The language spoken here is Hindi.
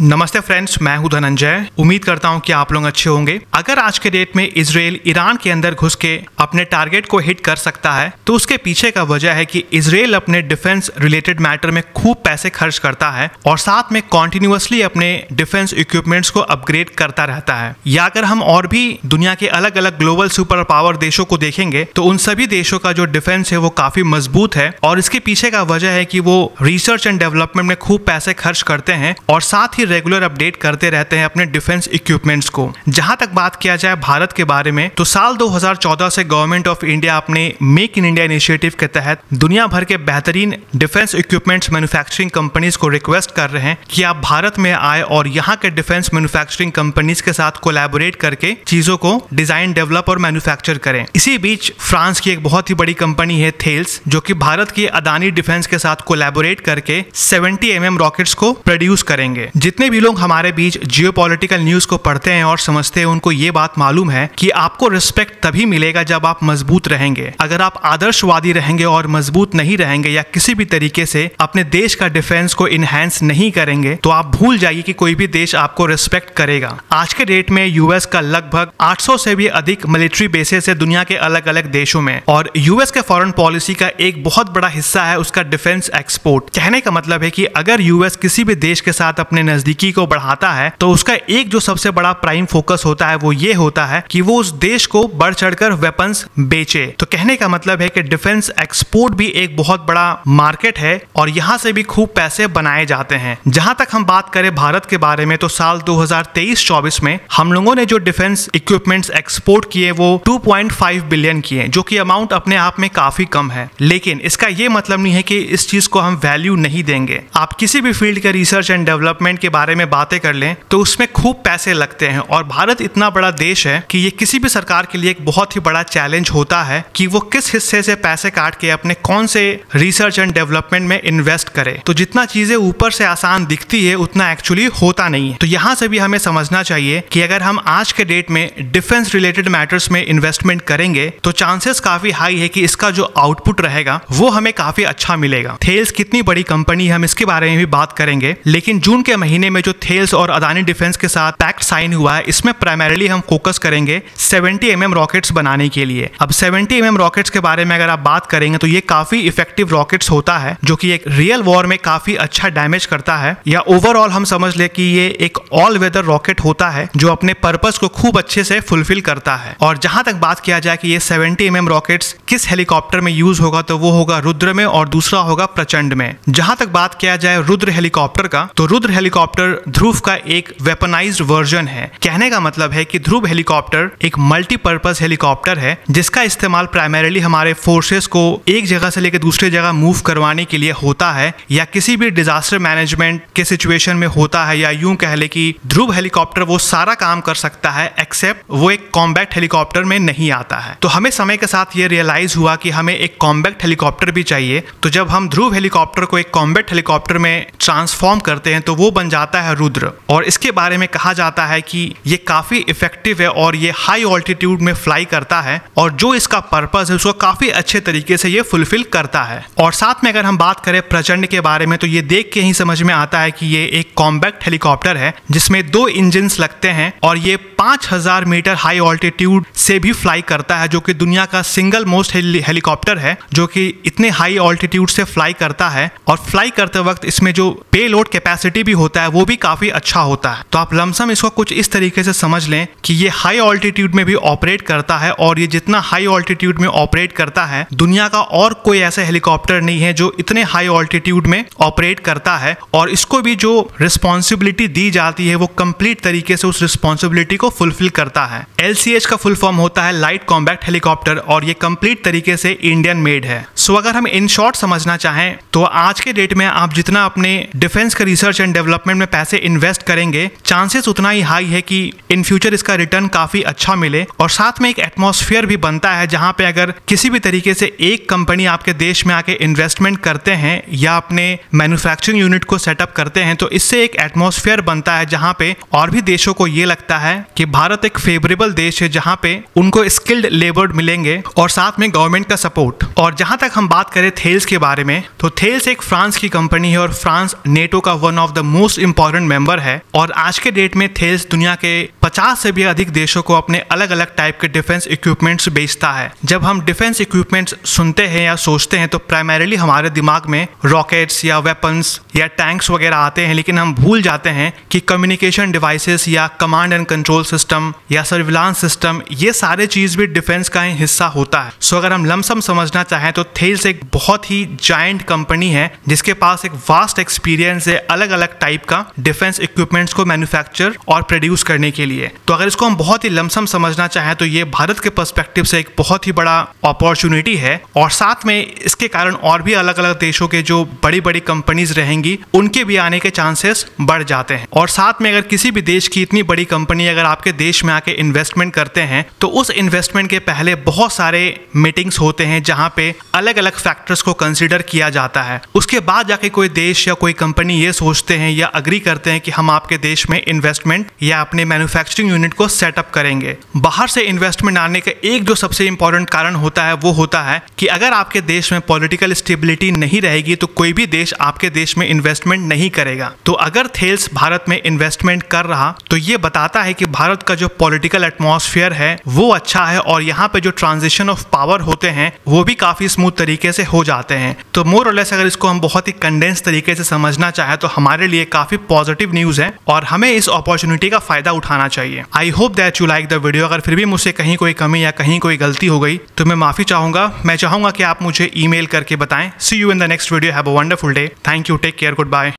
नमस्ते फ्रेंड्स, मैं हूं धनंजय। उम्मीद करता हूं कि आप लोग अच्छे होंगे। अगर आज के डेट में इज़राइल ईरान के अंदर घुस के अपने टारगेट को हिट कर सकता है तो उसके पीछे का वजह है कि इज़राइल अपने डिफेंस रिलेटेड मैटर में खूब पैसे खर्च करता है और साथ में कॉन्टिन्यूअसली अपने डिफेंस इक्विपमेंट्स को अपग्रेड करता रहता है। या अगर हम और भी दुनिया के अलग अलग ग्लोबल सुपर पावर देशों को देखेंगे तो उन सभी देशों का जो डिफेंस है वो काफी मजबूत है और इसके पीछे का वजह है कि वो रिसर्च एंड डेवलपमेंट में खूब पैसे खर्च करते हैं और साथ ही रेगुलर अपडेट करते रहते हैं अपने डिफेंस इक्विपमेंट्स को। जहां तक बात किया जाए भारत के बारे में तो साल 2014 से गवर्नमेंट ऑफ इंडिया अपने मेक इन इंडिया इनिशिएटिव के तहत दुनिया भर के बेहतरीन डिफेंस इक्विपमेंट्स मैन्युफैक्चरिंग कंपनीज को रिक्वेस्ट कर रहे हैं कि आप भारत में आए और यहाँ के डिफेंस मैन्युफैक्चरिंग कंपनीज के साथ कोलैबोरेट करके चीजों को डिजाइन, डेवलप और मैन्युफैक्चर करें। इसी बीच फ्रांस की एक बहुत ही बड़ी कंपनी है थेल्स, जो कि भारत की अदानी डिफेंस के साथ कोलैबोरेट करके 70 mm रॉकेट्स को प्रोड्यूस करेंगे। जितने भी लोग हमारे बीच जियोपॉलिटिकल न्यूज को पढ़ते हैं और समझते हैं उनको ये बात मालूम है कि आपको रिस्पेक्ट तभी मिलेगा जब आप मजबूत रहेंगे। अगर आप आदर्शवादी रहेंगे और मजबूत नहीं रहेंगे या किसी भी तरीके से अपने देश का डिफेंस को इनहैंस नहीं करेंगे तो आप भूल जाइए कि कोई भी देश आपको रिस्पेक्ट करेगा। आज के डेट में यूएस का लगभग 800 से भी अधिक मिलिट्री बेसेस है दुनिया के अलग अलग देशों में और यूएस के फॉरेन पॉलिसी का एक बहुत बड़ा हिस्सा है उसका डिफेंस एक्सपोर्ट। कहने का मतलब है कि अगर यूएस किसी भी देश के साथ अपने नजदीकी को बढ़ाता है तो उसका एक जो सबसे बड़ा प्राइम फोकस होता है वो ये होता है कि वो उस देश को बढ़ चढ़कर वेपन्स बेचे। तो कहने का मतलब है कि डिफेंस एक्सपोर्ट भी एक बहुत बड़ा मार्केट है और यहाँ से भी खूब पैसे बनाए जाते हैं। जहां तक हम बात करें भारत के बारे में तो साल 2023-24 में हम लोगों ने जो डिफेंस इक्विपमेंट्स एक्सपोर्ट किए वो 2.5 बिलियन किए, जो कि अमाउंट अपने आप में काफी कम है, लेकिन इसका ये मतलब नहीं है कि इस चीज को हम वैल्यू नहीं देंगे। आप किसी भी फील्ड के रिसर्च एंड डेवलपमेंट के बारे में बातें कर लें तो उसमें खूब पैसे लगते हैं और भारत इतना बड़ा देश है कि ये किसी भी सरकार के लिए एक बहुत ही बड़ा चैलेंज होता है कि वो किस हिस्से से पैसे काट के अपने कौन से रिसर्च एंड डेवलपमेंट में इन्वेस्ट करे। तो जितना चीजें ऊपर से आसान दिखती है उतना एक्चुअली होता नहीं है। तो यहाँ से भी हमें समझना चाहिए कि अगर हम आज के डेट में डिफेंस रिलेटेड मैटर्स में इन्वेस्टमेंट करेंगे तो चांसेस काफी हाई है कि इसका जो आउटपुट रहेगा वो हमें काफी अच्छा मिलेगा। थेल्स कितनी बड़ी कंपनी है हम इसके बारे में भी बात करेंगे, लेकिन जून के महीने में जो थेल्स और अदानी डिफेंस के साथ पैक्ट साइन हुआ है इसमें प्राइमरीली हम फोकस करेंगे 70 mm रॉकेट्स बनाने के लिए। अब 70 mm रॉकेट्स के बारे में अगर आप बात करेंगे तो ये काफी इफेक्टिव रॉकेट्स होता है जो कि एक रियल वॉर में काफी अच्छा डैमेज करता है, या ओवरऑल हम समझ ले कि ये एक ऑल वेदर रॉकेट होता है जो अपने पर्पस को खूब अच्छे से फुलफिल करता है। और जहां तक बात किया जाए कि ये 70 mm रॉकेट्स किस हेलीकॉप्टर में यूज होगा तो वो होगा रुद्र में और दूसरा होगा प्रचंड में। जहां तक बात किया जाए रुद्र हेलीकॉप्टर का तो रुद्र हेलीकॉप्टर ध्रुव का एक वेपनाइज्ड वर्जन है। कहने का मतलब है कि ध्रुव हेलीकॉप्टर एक मल्टीपर्पस हेलीकॉप्टर है जिसका इस्तेमाल प्राइमरीली हमारे फोर्सेस को एक जगह से लेकर दूसरी जगह मूव करवाने के लिए होता है या किसी भी डिजास्टर मैनेजमेंट के सिचुएशन में होता है, या यूं कह ले कि ध्रुव हेलीकॉप्टर वो सारा काम कर सकता है एक्सेप्ट वो एक कॉम्बैक्ट हेलीकॉप्टर में नहीं आता है। तो हमें समय के साथ ये रियलाइज हुआ कि हमें एक कॉम्बैक्ट हेलीकॉप्टर भी चाहिए। तो जब हम ध्रुव हेलीकॉप्टर को एक कॉम्बैक्ट हेलीकॉप्टर में ट्रांसफॉर्म करते हैं तो वो बन जाता है रुद्र, और इसके बारे में कहा जाता है कि ये काफी इफेक्टिव है और ये हाई ऑल्टीट्यूड में फ्लाई करता है और जो इसका पर्पस है उसको काफी अच्छे तरीके से ये फुलफिल करता है। और साथ में अगर हम बात करें प्रचंड के बारे में तो ये देख के ही समझ में आता है कि ये एक कॉम्बैक्ट हेलीकॉप्टर है जिसमें 2 इंजन्स लगते हैं और ये 5000 मीटर हाई ऑल्टीट्यूड से भी फ्लाई करता है, जो कि दुनिया का सिंगल मोस्ट हेलीकॉप्टर है जो कि इतने हाई ऑल्टीट्यूड से फ्लाई करता है। और फ्लाई करते वक्त इसमें जो पेलोड कैपेसिटी भी होता है वो भी काफी अच्छा होता है। तो आप लमसम इसको कुछ इस तरीके से समझ लें कि ये हाई ऑल्टीट्यूड में भी ऑपरेट करता है और ये जितना हाई ऑल्टीट्यूड में ऑपरेट करता है दुनिया का और कोई ऐसा हेलीकॉप्टर नहीं है जो इतने हाई ऑल्टीट्यूड में ऑपरेट करता है, और इसको भी जो रिस्पॉन्सिबिलिटी दी जाती है वो कंप्लीट तरीके से उस रिस्पॉन्सिबिलिटी को फुलफिल करता है। LCH का फुल फॉर्म होता है लाइट कॉम्बैक्ट हेलीकॉप्टर और ये कंप्लीट तरीके से इंडियन मेड है। सो अगर हम इन शॉर्ट समझना चाहें तो आज के डेट में आप जितना अपने डिफेंस का रिसर्च एंड डेवलपमेंट में पैसे इन्वेस्ट करेंगे चांसेस उतना ही हाई है कि इन फ्यूचर इसका रिटर्न काफी अच्छा मिले। और साथ में एक एटमॉस्फेयर भी बनता है जहां पे अगर किसी भी तरीके से एक कंपनी आपके देश में आके इन्वेस्टमेंट करते हैं या अपने मैन्युफैक्चरिंग यूनिट को सेटअप करते हैं तो इससे एक एटमॉस्फेयर बनता है जहां पे और भी देशों को ये लगता है कि भारत एक फेवरेबल देश है जहां पे उनको स्किल्ड लेबर मिलेंगे और साथ में गवर्नमेंट का सपोर्ट। और जहां तक हम बात करें थेल्स के बारे में तो थेल्स एक फ्रांस की कंपनी है और फ्रांस नेटो का one of the most important member है। और आज के डेट में थेल्स दुनिया के 50 से भी अधिक देशों को अपने अलग अलग टाइप के डिफेंस इक्विपमेंट्स बेचता है। जब हम डिफेंस इक्विपमेंट्स सुनते हैं या सोचते हैं तो प्राइमरीली हमारे दिमाग में रॉकेट्स या वेपन्स या टैंक्स वगैरह आते हैं, लेकिन हम भूल जाते हैं कि कम्युनिकेशन डिवाइसेस या कमांड एंड कंट्रोल सिस्टम या सर्विलांस सिस्टम, ये सारे चीज भी डिफेंस का ही हिस्सा होता है। सो अगर हम लमसम समझना चाहें तो थेल्स एक बहुत ही जायंट कंपनी है जिसके पास एक वास्ट एक्सपीरियंस है अलग अलग टाइप का डिफेंस इक्विपमेंट्स को मैन्युफैक्चर और प्रोड्यूस करने के लिए। तो अगर इसको हम बहुत ही लमसम समझना चाहें तो ये भारत के पर्सपेक्टिव से एक बहुत ही बड़ा अपॉर्चुनिटी है और साथ में इसके कारण और भी अलग अलग देशों के जो बड़ी बड़ी कंपनीज रहेंगी उनके भी आने के चांसेस बढ़ जाते हैं। और साथ में अगर किसी भी देश की इतनी बड़ी कंपनी अगर आपके देश में आके इन्वेस्टमेंट करते हैं तो उस इन्वेस्टमेंट के पहले बहुत सारे मीटिंग्स होते हैं जहां पे अलग अलग फैक्टर्स को कंसीडर किया जाता है। उसके बाद जाके कोई देश या कोई कंपनी ये सोचते हैं या अग्री करते हैं कि हम आपके देश में इन्वेस्टमेंट या अपने मैन्युफैक्चरिंग यूनिट को सेटअप करेंगे। बाहर से इन्वेस्टमेंट आने का एक जो सबसे इंपॉर्टेंट कारण होता है वो होता है कि अगर आपके देश में पॉलिटिकल स्टेबिलिटी नहीं रहेगी तो कोई भी देश आपके देश में इन्वेस्टमेंट नहीं करेगा। तो अगर थेल्स भारत में इन्वेस्टमेंट कर रहा तो ये बताता है कि भारत का जो पॉलिटिकल एटमॉस्फेयर है वो अच्छा है और यहाँ पे जो ट्रांजिशन ऑफ पावर होते हैं वो भी काफी स्मूथ तरीके से हो जाते हैं। तो मोर और लेस अगर इसको हम बहुत ही कंडेंस तरीके से समझना चाहे तो हमारे लिए काफी पॉजिटिव न्यूज है और हमें इस अपॉर्चुनिटी का फायदा उठाना चाहिए। I hope that you like the video. अगर फिर भी मुझसे कहीं कोई कमी या कहीं कोई गलती हो गई तो मैं माफी चाहूंगा। मैं चाहूंगा कि आप मुझे ईमेल करके बताएं। See you in the next video. Have a wonderful day. Thank you. Take care. Good bye.